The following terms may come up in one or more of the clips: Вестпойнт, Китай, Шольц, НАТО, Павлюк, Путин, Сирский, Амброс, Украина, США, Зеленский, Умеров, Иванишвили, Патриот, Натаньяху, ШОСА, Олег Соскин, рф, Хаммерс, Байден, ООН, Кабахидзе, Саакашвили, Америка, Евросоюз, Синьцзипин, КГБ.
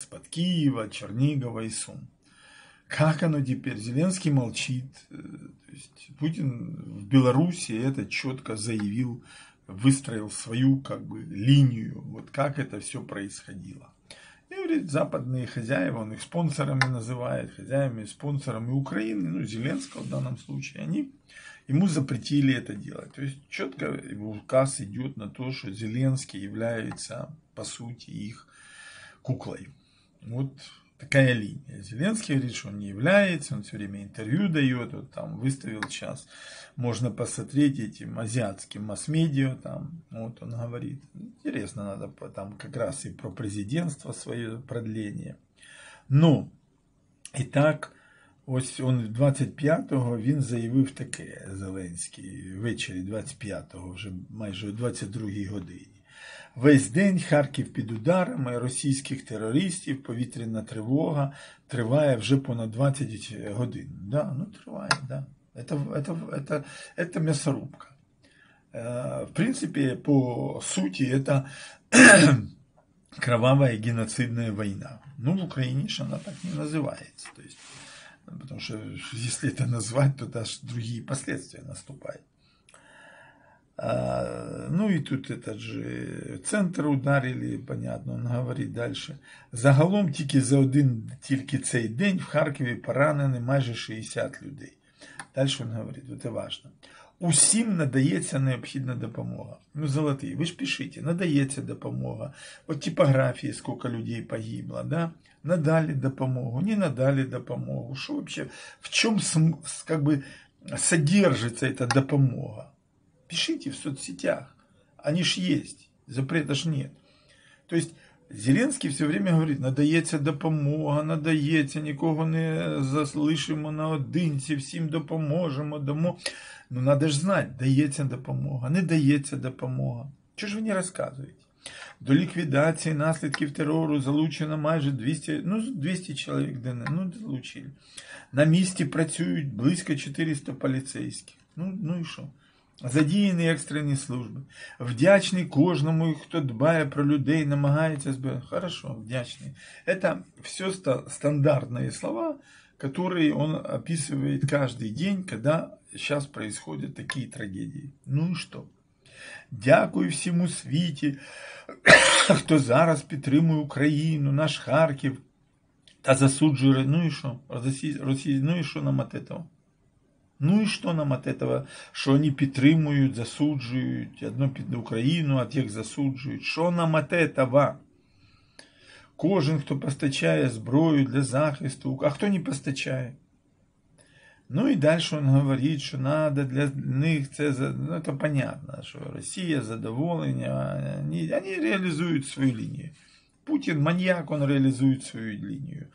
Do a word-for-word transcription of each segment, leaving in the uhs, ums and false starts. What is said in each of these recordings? из-под Киева, Чернигова и Сум. Как оно теперь? Зеленский молчит. То есть Путин в Беларуси это четко заявил, выстроил свою как бы линию, вот как это все происходило. И говорит, западные хозяева, он их спонсорами называет, хозяевами, спонсорами Украины, ну Зеленского в данном случае, они ему запретили это делать. То есть четко его указ идет на то, что Зеленский является по сути их куклой. Вот такая линия. Зеленский говорит, что он не является, он все время интервью дает, вот там выставил сейчас, можно посмотреть этим азиатским масс-медиа, там, вот он говорит, интересно, надо там как раз и про президентство свое продление. Ну, и так, ось он двадцять п'ятого, він заявив таке, Зеленський, ввечері двадцять п'ятого, вже майже о двадцять другій годині. Весь день Харків під ударами російських терористів, повітряна тривога триває вже понад двадцять годин. Да, ну триває, да. Это, это, это, это мясорубка. В принципе, по сути, это кровавая геноцидная война. Ну, в Украине же она так не называется. То есть, потому что, если это назвать, то даже другие последствия наступают. Ну и тут этот же центр ударили, понятно, он говорит дальше. Загалом тільки за один, тільки цей день в Харкові поранені майже шістдесят людей. Дальше он говорит, это важно. Усім надається необхідна допомога. Ну, золотые, вы ж пишите, надається допомога. Вот типографии, сколько людей погибло, да? Надали допомогу, не надали допомогу. Что вообще, в чем как бы содержится эта допомога? Пишите в соцсетях, они ж есть, запрета ж нет. То есть Зеленский все время говорит, надається допомога, надається, нікого не залишимо наодинці, всім допоможемо, дамо. Ну надо ж знати, дається допомога, не дається допомога. Чого ж ви не розказуєте? До ліквідації наслідків терору залучено майже двісті, ну, двісті чоловік, ну, залучили. На місці працюють близько чотириста поліцейських. Ну, ну і що? Задіяні екстрені служби. Вдячний кожному, хто дбає про людей, намагається збирати. Хорошо, вдячний. Это все стандартные слова, которые он описывает каждый день, когда сейчас происходят такие трагедии. Ну и что? Дякую всьому світі, хто зараз підтримує Україну, наш Харків, та засуджує. Ну і що? Росія, ну і що нам от этого? Ну и что нам от этого, что они підтримують, засуджують, одну під Украину, а тех засуджують. Что нам от этого? Кожен, кто постачает зброю для захисту, а кто не постачает? Ну и дальше он говорит, что надо для них, это, ну это понятно, что Россия, задоволення, они, они реализуют свою линию. Путин маньяк, он реализует свою линию.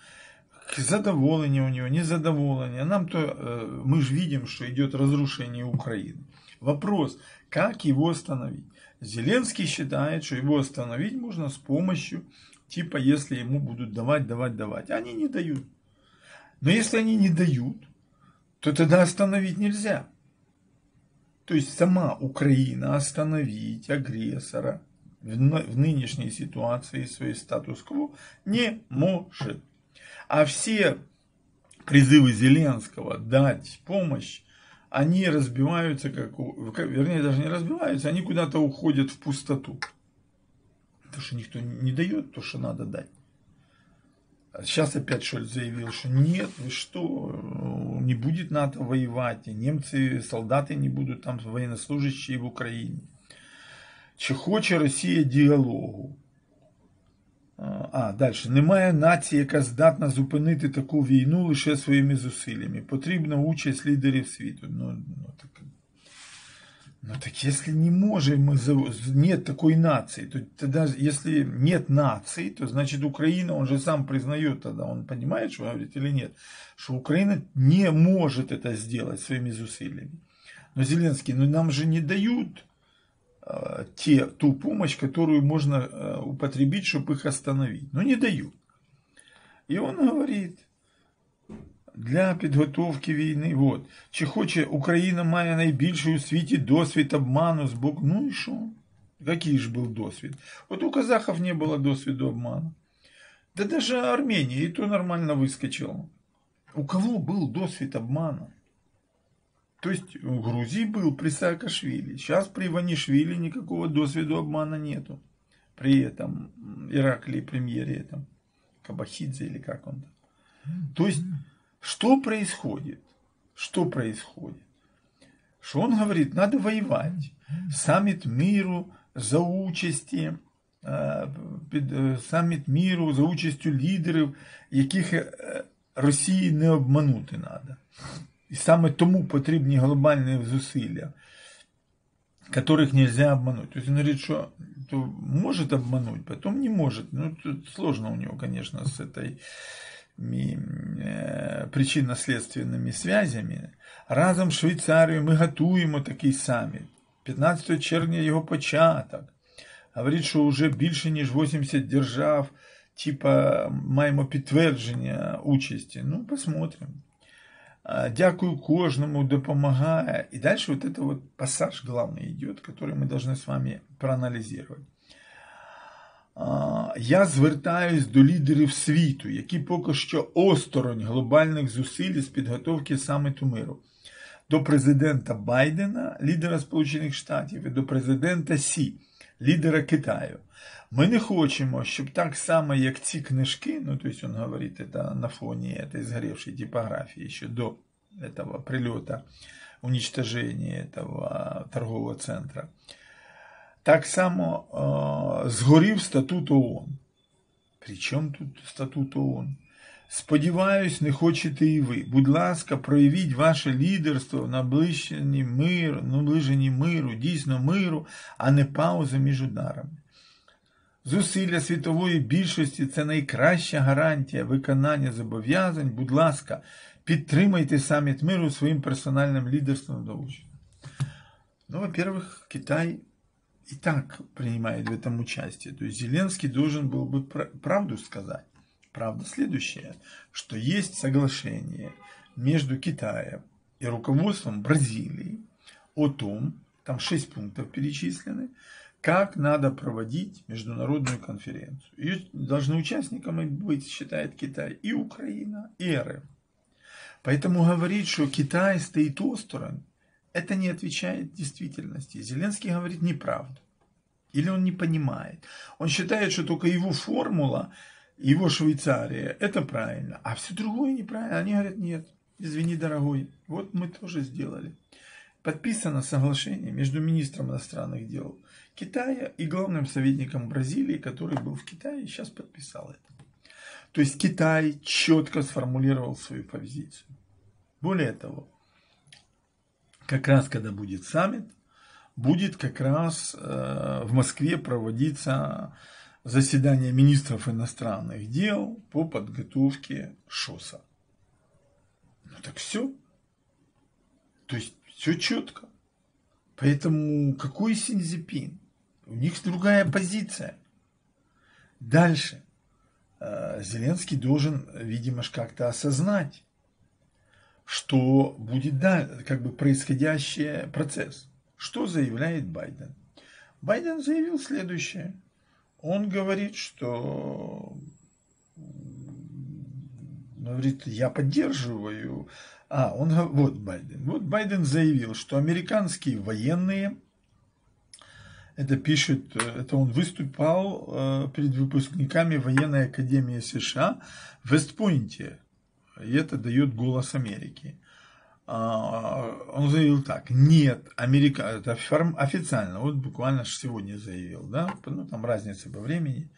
Задоволение у него, незадоволение. Нам-то, мы же видим, что идет разрушение Украины. Вопрос, как его остановить? Зеленский считает, что его остановить можно с помощью, типа, если ему будут давать, давать, давать. Они не дают. Но если они не дают, то тогда остановить нельзя. То есть, сама Украина остановить агрессора в нынешней ситуации, своей статус-кво, не может. А все призывы Зеленского дать помощь, они разбиваются, как, вернее, даже не разбиваются, они куда-то уходят в пустоту. Потому что никто не дает то, что надо дать. Сейчас опять Шольц заявил, что нет, вы что, не будет НАТО воевать, и немцы, солдаты не будут там военнослужащие в Украине. Чи хоче Росія діалогу? А, дальше. Немає нації, яка здатна зупинити таку війну лише своїми зусиллями. Потрібна участь лідерів світу. Ну, ну, так, ну так, если не можем, нет такой нации, то тогда, если нет нации, то значит Украина, он же сам признает тогда, он понимает, что говорит или нет, что Украина не может это сделать своими усилиями. Но Зеленский, ну нам же не дают... Те, ту помощь, которую можно употребить, чтобы их остановить. Но не дают. И он говорит, для підготовки війни, вот, чи хоче, Україна має найбільший у світі досвід обману з боку. Ну і що? Який ж був досвід? От у казахів не було досвіду обману. Да даже Армения, и то нормально выскочила. У кого был досвид обмана? То есть в Грузии был при Саакашвили, сейчас при Иванишвили никакого досвида обмана нету. При этом Ираклии премьере, этом, Кабахидзе или как он там. То есть, что происходит? Что происходит? Что он говорит, надо воевать. Саммит миру за участие, саммит миру за участию лидеров, яких Росії не обманути надо. І саме тому потрібні глобальні зусилля, которых нельзя обмануть. То есть он говорит, что может обмануть, потом не может. Ну, тут сложно у него, конечно, с этой причинно-следственными связями. Разом з Швейцарією ми готуємо такий саміт. п'ятнадцятого червня його початок. Говорить, що вже більше ніж вісімдесят держав, типа, маємо підтвердження участі. Ну, посмотрим. Дякую кожному, допомагає. І далі вот это вот пассаж главный идет, который мы должны с вами проанализировать. Я звертаюсь до лідерів світу, які поки що осторонь глобальних зусиль з підготовки саміту миру. До президента Байдена, лідера Сполучених Штатів, і до президента Сі, лідера Китаю. Ми не хочемо, щоб так само, як ці книжки, ну, то есть он говорит это на фоне этой сгоревшей типографии еще до этого прилета, уничтожения этого торгового центра, так само э, згорів статут ООН. Причому тут статут ООН? Сподіваюсь, не хочете і ви. Будь ласка, проявіть ваше лідерство в наближенні миру, наближенні миру, дійсно миру, а не пауза між ударами. Зусилля світової більшості – це найкраща гарантія виконання зобов'язань. Будь ласка, підтримайте саміт миру своїм персональним лідерством до участі. Ну, во-первых, Китай и так принимает в этом участие. То есть Зеленский должен был бы правду сказать. Правда следующее, что есть соглашение между Китаем и руководством Бразилии о том, там шесть пунктов перечислены, как надо проводить международную конференцию. И должны участниками быть, считает Китай, и Украина, и РФ. Поэтому говорить, что Китай стоит осторонь, это не отвечает действительности. Зеленский говорит неправду. Или он не понимает. Он считает, что только его формула, его Швейцария, это правильно, а все другое неправильно. Они говорят, нет, извини, дорогой, вот мы тоже сделали. Подписано соглашение между министром иностранных дел Китая и главным советником Бразилии, который был в Китае и сейчас подписал это. То есть Китай четко сформулировал свою позицию. Более того, как раз когда будет саммит, будет как раз э, в Москве проводиться заседание министров иностранных дел по подготовке ШОСа. Ну так все. То есть все четко. Поэтому какой Синьцзипин? У них другая позиция. Дальше. Зеленский должен, видимо, как-то осознать, что будет дальше, как бы происходящий процесс. Что заявляет Байден? Байден заявил следующее. Он говорит, что говорит, я поддерживаю. А, он вот Байден. Вот Байден заявил, что американские военные, это пишет, это он выступал перед выпускниками военной академии США в Вестпойнте. И это дает голос Америки. Он заявил так, нет, Америка, это официально, вот буквально сегодня заявил, да, ну там разница по времени,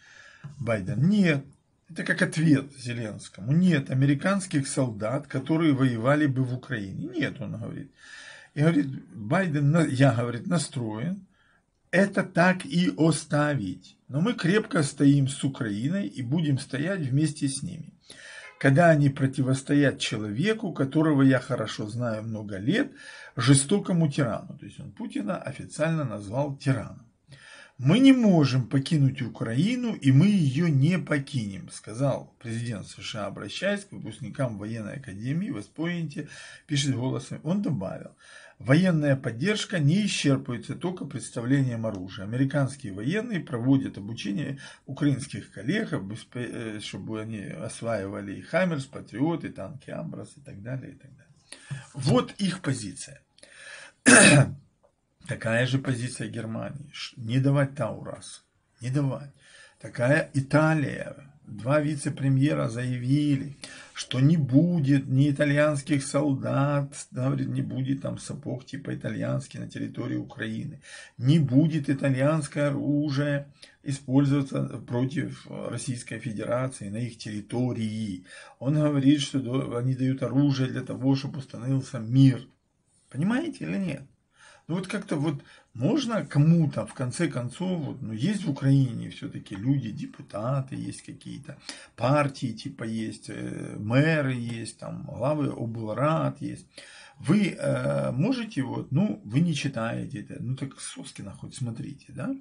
Байден, нет, это как ответ Зеленскому, нет американских солдат, которые воевали бы в Украине, нет, он говорит, и говорит, Байден, я, говорит, настроен это так и оставить, но мы крепко стоим с Украиной и будем стоять вместе с ними. Когда они противостоят человеку, которого я хорошо знаю много лет, жестокому тирану. То есть он Путина официально назвал тираном. Мы не можем покинуть Украину, и мы ее не покинем, сказал президент США, обращаясь к выпускникам военной академии в Вестпойнте, пишет голосом. Он добавил, военная поддержка не исчерпывается только представлением оружия. Американские военные проводят обучение украинских коллег, чтобы они осваивали и Хаммерс, Патриот, и танки Амброс, и так далее, и так далее. Вот их позиция. Такая же позиция Германии. Не давать Таурас. Не давать. Такая Италия. Два вице-премьера заявили, что не будет ни итальянских солдат, говорит, не будет там сапог типа итальянский на территории Украины. Не будет итальянское оружие использоваться против Российской Федерации на их территории. Он говорит, что они дают оружие для того, чтобы установился мир. Понимаете или нет? Ну вот как-то вот можно кому-то в конце концов, вот, ну есть в Украине все-таки люди, депутаты, есть какие-то партии, типа есть э, мэры, есть там главы облрад, есть. Вы э, можете, вот, ну вы не читаете это, ну так Соскина хоть смотрите, да?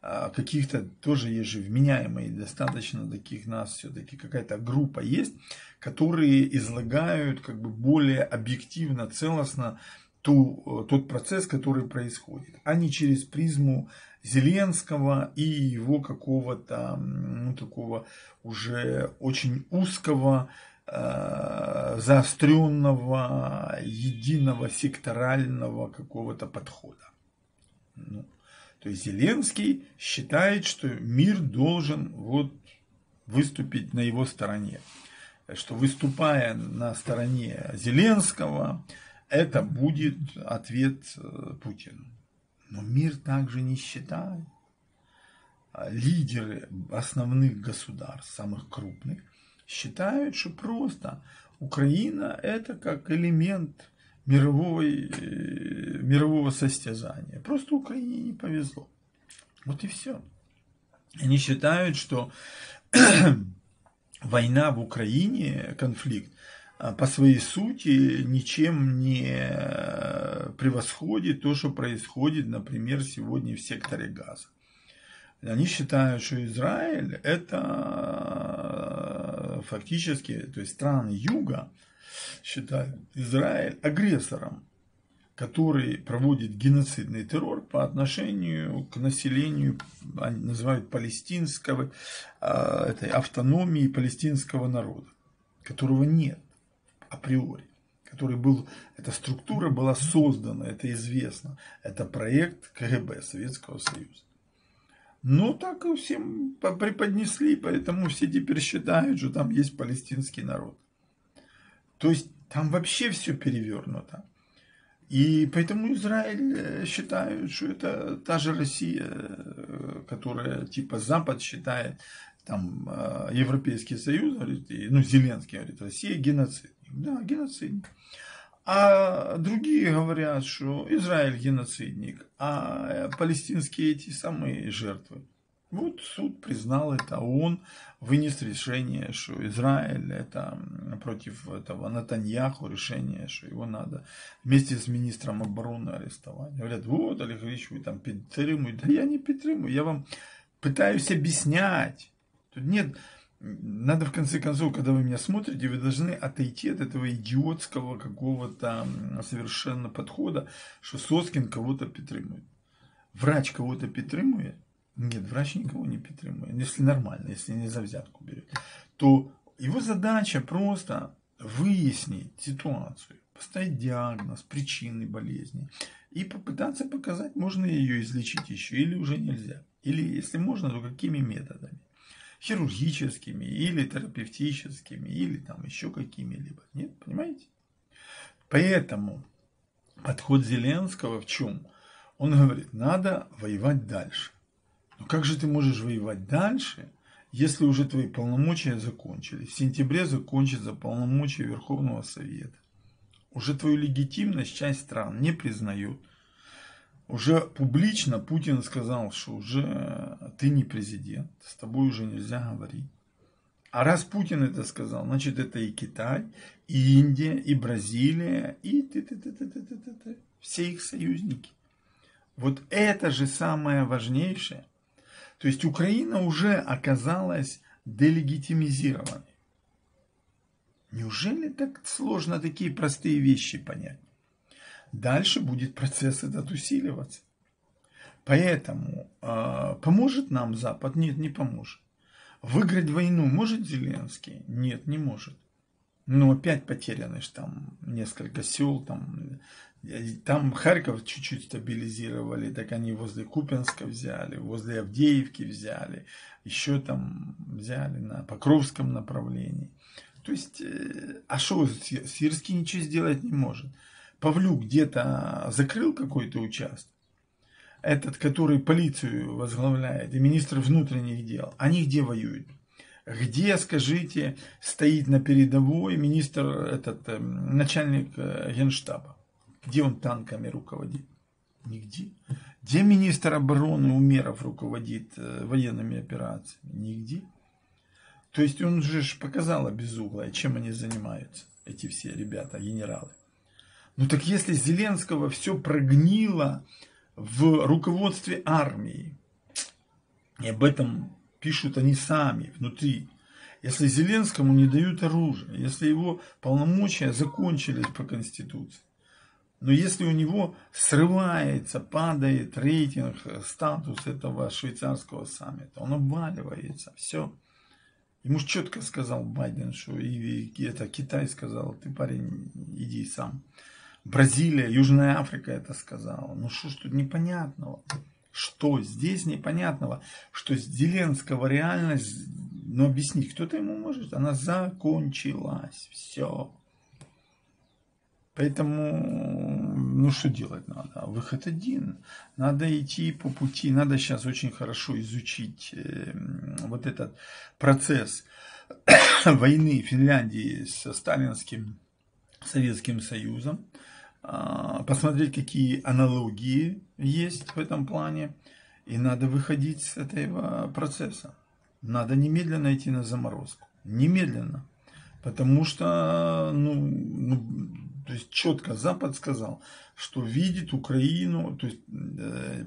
А каких-то тоже есть же вменяемые, достаточно таких нас все-таки какая-то группа есть, которые излагают как бы более объективно, целостно Ту, тот процесс, который происходит, а не через призму Зеленского и его какого-то, ну, такого уже очень узкого, э, заостренного, единого секторального какого-то подхода. Ну, то есть Зеленский считает, что мир должен вот выступить на его стороне, что выступая на стороне Зеленского, это будет ответ Путину. Но мир также не считает. Лидеры основных государств, самых крупных, считают, что просто Украина это как элемент мировой, мирового состязания. Просто Украине не повезло. Вот и все. Они считают, что война в Украине, конфликт, по своей сути ничем не превосходит то, что происходит, например, сегодня в секторе газа. Они считают, что Израиль это фактически, то есть страны юга считают Израиль агрессором, который проводит геноцидный террор по отношению к населению, они называют палестинского, этой автономии палестинского народа, которого нет априори, который был, эта структура была создана, это известно, это проект КГБ Советского Союза. Но так и всем преподнесли, поэтому все теперь считают, что там есть палестинский народ. То есть там вообще все перевернуто. И поэтому Израиль считает, что это та же Россия, которая типа Запад считает, там Европейский Союз, говорит, и, ну Зеленский говорит, Россия геноцид. Да, геноцидник. А другие говорят, что Израиль геноцидник, а палестинские эти самые жертвы. Вот суд признал это, ООН вынес решение, что Израиль это против этого Натаньяху, решение, что его надо вместе с министром обороны арестовать. Говорят, вот, Олег Ильич, вы там поддерживаете. Да я не поддерживаю, я вам пытаюсь объяснять. Тут нет... Надо в конце концов, когда вы меня смотрите, вы должны отойти от этого идиотского какого-то совершенно подхода, что Соскин кого-то поддерживает. Врач кого-то поддерживает? Нет, врач никого не поддерживает. Если нормально, если не за взятку берет. То его задача просто выяснить ситуацию, поставить диагноз, причины болезни и попытаться показать, можно ее излечить еще или уже нельзя. Или если можно, то какими методами. Хирургическими, или терапевтическими, или там еще какими-либо. Нет, понимаете? Поэтому подход Зеленского в чем? Он говорит, надо воевать дальше. Но как же ты можешь воевать дальше, если уже твои полномочия закончились? В сентябре закончатся полномочия Верховного Совета. Уже твою легитимность часть стран не признает. Уже публично Путин сказал, что уже ты не президент, с тобой уже нельзя говорить. А раз Путин это сказал, значит это и Китай, и Индия, и Бразилия, и ты, ты, ты, ты, ты, ты, ты, все их союзники. Вот это же самое важнейшее. То есть Украина уже оказалась делегитимизированной. Неужели так сложно такие простые вещи понять? Дальше будет процесс этот усиливаться. Поэтому э, поможет нам Запад? Нет, не поможет. Выиграть войну может Зеленский? Нет, не может. Но опять потеряны ж там несколько сел, там, там Харьков чуть-чуть стабилизировали, так они возле Купенска взяли, возле Авдеевки взяли, еще там взяли на Покровском направлении. То есть, э, а что Сирский ничего сделать не может? Павлюк где-то закрыл какой-то участок, этот, который полицию возглавляет, и министр внутренних дел, они где воюют? Где, скажите, стоит на передовой министр, этот, начальник генштаба? Где он танками руководит? Нигде. Где министр обороны Умеров руководит военными операциями? Нигде. То есть он же показал обезумие, чем они занимаются, эти все ребята, генералы. Ну так если Зеленского все прогнило в руководстве армии, и об этом пишут они сами, внутри, если Зеленскому не дают оружие, если его полномочия закончились по Конституции, но если у него срывается, падает рейтинг, статус этого швейцарского саммита, он обваливается, все. Ему же четко сказал Байден, что и это Китай сказал, ты, парень, иди сам. Бразилия, Южная Африка это сказала. Ну что ж тут непонятного? Что здесь непонятного? Что Зеленского реальность, ну объясни, кто-то ему может, она закончилась. Все. Поэтому, ну что делать надо? Выход один. Надо идти по пути, надо сейчас очень хорошо изучить вот этот процесс войны Финляндии со сталинским Советским Союзом, посмотреть, какие аналогии есть в этом плане, и надо выходить с этого процесса. Надо немедленно идти на заморозку. Немедленно. Потому что, ну, ну то есть четко Запад сказал, что видит Украину, то есть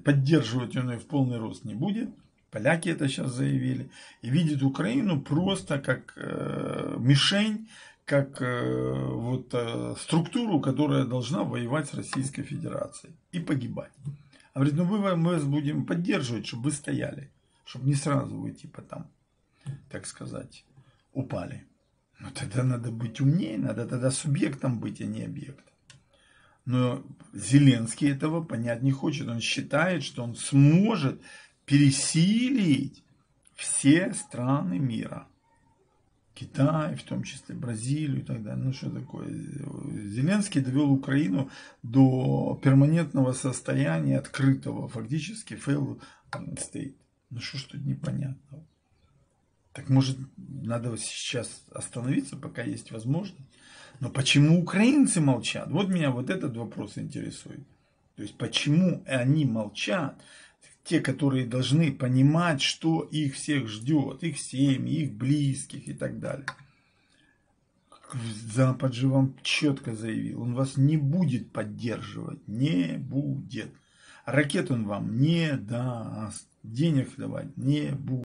поддерживать он ее в полный рост не будет. Поляки это сейчас заявили. И видит Украину просто как э, мишень, как э, вот, э, структуру, которая должна воевать с Российской Федерацией и погибать. А говорит, ну мы, мы вас будем поддерживать, чтобы вы стояли, чтобы не сразу вы типа там, так сказать, упали. Но тогда надо быть умнее, надо тогда субъектом быть, а не объектом. Но Зеленский этого понять не хочет. Он считает, что он сможет пересилить все страны мира. Китай, в том числе Бразилию и так далее. Ну что такое? Зеленский довел Украину до перманентного состояния открытого, фактически failed state. Ну что ж тут непонятно? Так может надо сейчас остановиться, пока есть возможность? Но почему украинцы молчат? Вот меня вот этот вопрос интересует. То есть почему они молчат? Те, которые должны понимать, что их всех ждет, их семьи, их близких и так далее. Запад же вам четко заявил, он вас не будет поддерживать, не будет. Ракет он вам не даст, денег давать не будет.